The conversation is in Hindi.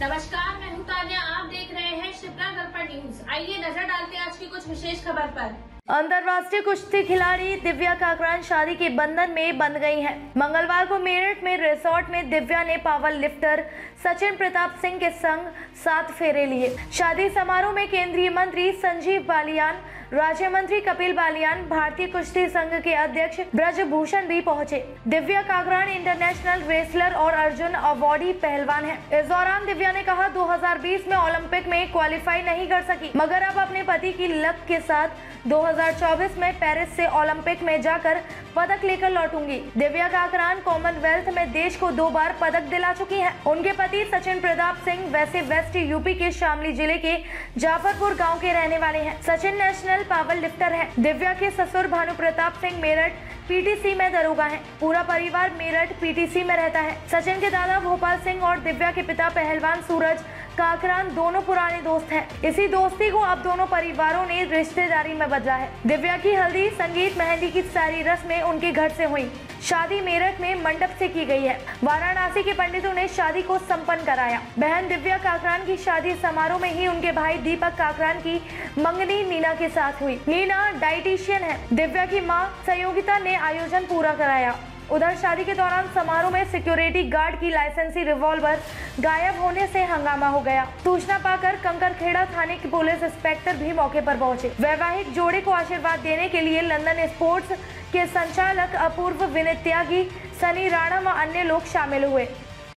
नमस्कार, मैं हूं तान्या, आप देख रहे हैं शिप्रा दर्पण न्यूज। आइए नजर डालते हैं आज की कुछ विशेष खबर पर। अंतर्राष्ट्रीय कुश्ती खिलाड़ी दिव्या काकरान शादी के बंधन में बंध गई हैं। मंगलवार को मेरठ में रिसोर्ट में दिव्या ने पावर लिफ्टर सचिन प्रताप सिंह के संग 7 फेरे लिए। शादी समारोह में केंद्रीय मंत्री संजीव बालियान, राज्य मंत्री कपिल बालियान, भारतीय कुश्ती संघ के अध्यक्ष ब्रजभूषण भी पहुंचे। दिव्या काकरान इंटरनेशनल रेसलर और अर्जुन अवॉर्डी पहलवान है। इस दौरान दिव्या ने कहा, 2020 में ओलंपिक में क्वालिफाई नहीं कर सकी, मगर अब अपने पति की लक के साथ 2024 में पेरिस से ओलंपिक में जाकर पदक लेकर लौटूंगी। दिव्या काकरान कॉमनवेल्थ में देश को 2 बार पदक दिला चुकी है। उनके पति सचिन प्रताप सिंह वैसे वेस्ट यूपी के शामली जिले के जाफरपुर गाँव के रहने वाले हैं। सचिन नेशनल पावर लिफ्टर है। दिव्या के ससुर भानु प्रताप सिंह मेरठ पीटीसी में दरोगा है। पूरा परिवार मेरठ पीटीसी में रहता है। सचिन के दादा भोपाल सिंह और दिव्या के पिता पहलवान सूरज काकरान दोनों पुराने दोस्त हैं। इसी दोस्ती को अब दोनों परिवारों ने रिश्तेदारी में बदला है। दिव्या की हल्दी, संगीत, मेहंदी की सारी रस्में उनके घर से हुई। शादी मेरठ में मंडप से की गई है। वाराणसी के पंडितों ने शादी को संपन्न कराया। बहन दिव्या काकरान की शादी समारोह में ही उनके भाई दीपक काकरान की मंगनी नीना के साथ हुई। नीना डाइटिशियन है। दिव्या की मां संयोगिता ने आयोजन पूरा कराया। उधर शादी के दौरान समारोह में सिक्योरिटी गार्ड की लाइसेंसी रिवॉल्वर गायब होने से हंगामा हो गया। सूचना पाकर कंकरखेड़ा थाने के पुलिस इंस्पेक्टर भी मौके पर पहुंचे। वैवाहिक जोड़े को आशीर्वाद देने के लिए लंदन स्पोर्ट्स के संचालक अपूर्व विन त्यागी, सनी राणा व अन्य लोग शामिल हुए।